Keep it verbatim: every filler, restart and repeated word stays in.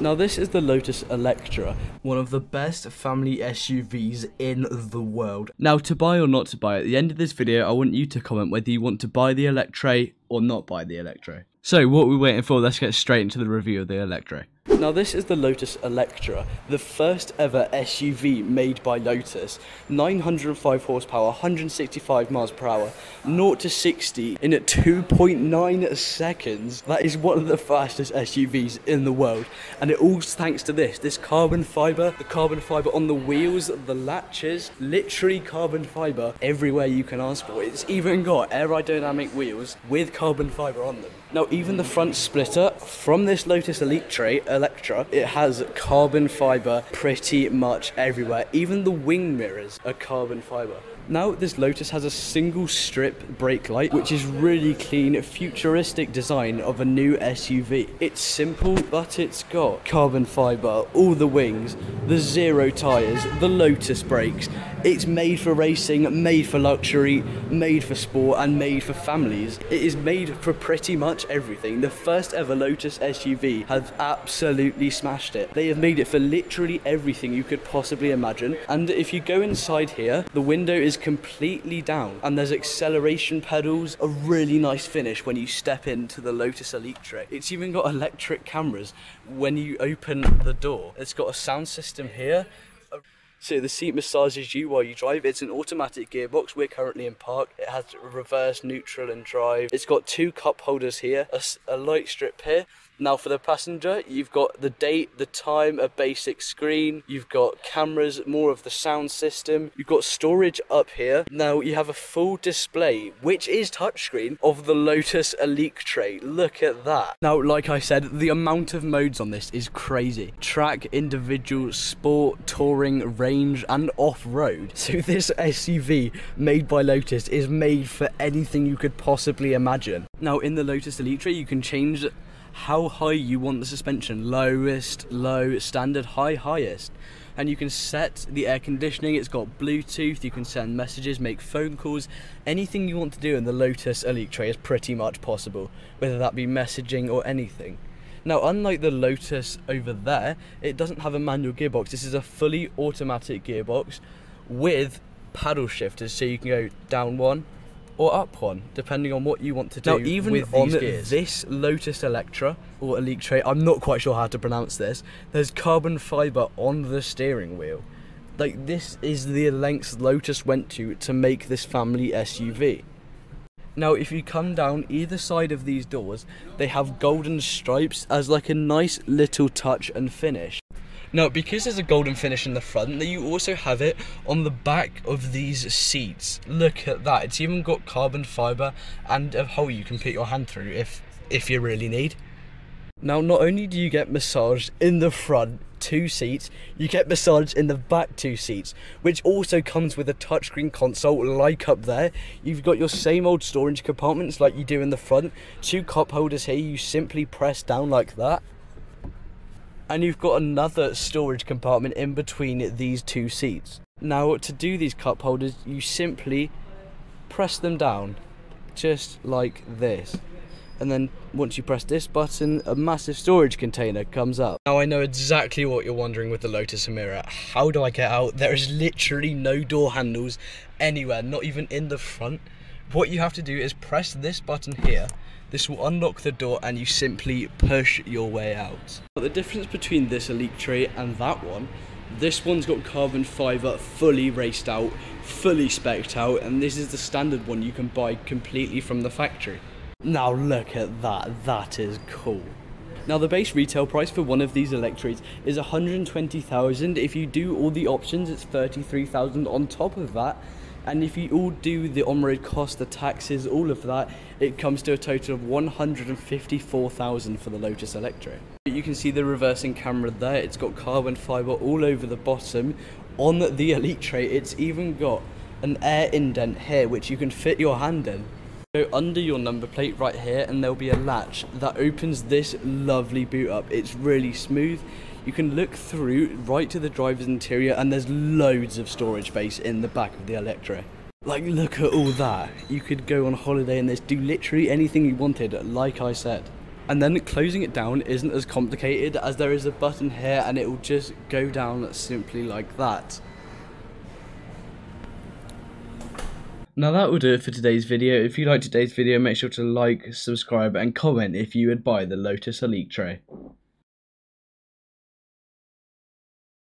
Now this is the Lotus Electra, one of the best family S U Vs in the world. Now to buy or not to buy, at the end of this video I want you to comment whether you want to buy the Electre or not buy the Electre. So what are we waiting for? Let's get straight into the review of the Electre. Now this is the Lotus Electra, the first ever S U V made by Lotus. nine hundred and five horsepower, one hundred and sixty-five miles per hour, zero to sixty in two point nine seconds. That is one of the fastest S U Vs in the world, and it all thanks to this, this carbon fiber, the carbon fiber on the wheels, the latches, literally carbon fiber everywhere you can ask for. It's even got aerodynamic wheels with carbon fiber on them. Now even the front splitter from this Lotus Electre, Electra, it has carbon fiber pretty much everywhere. Even the wing mirrors are carbon fiber. Now this Lotus has a single strip brake light, which is really clean, futuristic design of a new S U V. It's simple, but it's got carbon fiber, all the wings, the zero tires, the Lotus brakes. It's made for racing, made for luxury, made for sport, and made for families. It is made for pretty much everything. The first ever Lotus S U V have absolutely smashed it. They have made it for literally everything you could possibly imagine. And if you go inside here, the window is completely down, and there's acceleration pedals, a really nice finish when you step into the Lotus Electre. It's even got electric cameras when you open the door. It's got a sound system here. So the seat massages you while you drive. It's an automatic gearbox. We're currently in park. It has reverse, neutral and drive. It's got two cup holders here, a, a light strip here. Now for the passenger, you've got the date, the time, a basic screen. You've got cameras, more of the sound system. You've got storage up here. Now you have a full display, which is touchscreen, of the Lotus Electre. Look at that. Now, like I said, the amount of modes on this is crazy. Track, individual, sport, touring, range, and off-road. So this S U V made by Lotus is made for anything you could possibly imagine. Now in the Lotus Electre, you can change how high you want the suspension: lowest, low, standard, high, highest. And you can set the air conditioning. It's got Bluetooth. You can send messages, make phone calls. Anything you want to do in the Lotus Electre is pretty much possible, whether that be messaging or anything. Now, unlike the Lotus over there, it doesn't have a manual gearbox. This is a fully automatic gearbox with paddle shifters, so you can go down one or up one, depending on what you want to do. Now, even with on these this Lotus Electra or Electre, I'm not quite sure how to pronounce this, there's carbon fiber on the steering wheel. Like, this is the lengths Lotus went to to make this family S U V. Now, if you come down either side of these doors, they have golden stripes as like a nice little touch and finish. Now, because there's a golden finish in the front, then you also have it on the back of these seats. Look at that. It's even got carbon fiber and a hole you can put your hand through if if you really need. Now, not only do you get massaged in the front two seats, you get massaged in the back two seats, which also comes with a touchscreen console. Like up there, you've got your same old storage compartments like you do in the front. Two cup holders here, you simply press down like that, and you've got another storage compartment in between these two seats. Now, to do these cup holders, you simply press them down, just like this. And then once you press this button, a massive storage container comes up. Now, I know exactly what you're wondering with the Lotus Emira. How do I get out? There is literally no door handles anywhere, not even in the front. What you have to do is press this button here. This will unlock the door and you simply push your way out. But the difference between this Electre and that one, this one's got carbon fiber, fully raced out, fully spec'd out, and this is the standard one you can buy completely from the factory. Now look at that, that is cool. Now the base retail price for one of these Electres is one hundred and twenty thousand pounds. If you do all the options, it's thirty-three thousand pounds on top of that. And if you all do the on-road cost, the taxes, all of that, it comes to a total of one hundred and fifty-four thousand pounds for the Lotus Electre. You can see the reversing camera there. It's got carbon fiber all over the bottom. On the Electre, it's even got an air indent here, which you can fit your hand in. Go under your number plate right here and there'll be a latch that opens this lovely boot up. It's really smooth. You can look through right to the driver's interior and there's loads of storage space in the back of the Electre. Like, look at all that. You could go on holiday in this, do literally anything you wanted, like I said. And then closing it down isn't as complicated, as there is a button here and it will just go down simply like that. Now that will do it for today's video. If you liked today's video, make sure to like, subscribe and comment if you would buy the Lotus Electre.